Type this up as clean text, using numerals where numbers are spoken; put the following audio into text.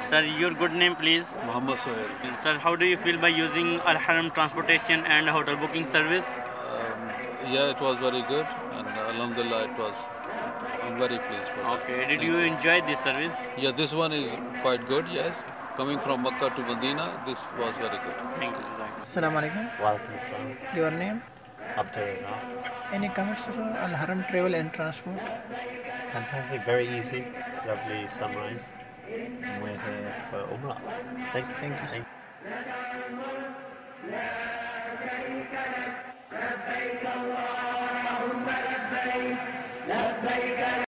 Sir, your good name please? Muhammad Sohail. Sir, how do you feel by using Alharam transportation and hotel booking service? Yeah, it was very good and Alhamdulillah, I'm very pleased for that. Okay, did you enjoy this service? Yeah, this one is quite good, yes. Coming from Makkah to Medina, this was very good. Thank you. Assalamualaikum. Walaikum Assalam. Your name? Any comments on Alharam travel and transport? Fantastic, very easy, lovely sunrise. We're here for Umrah. Thank you. Thank you, sir. Thank you.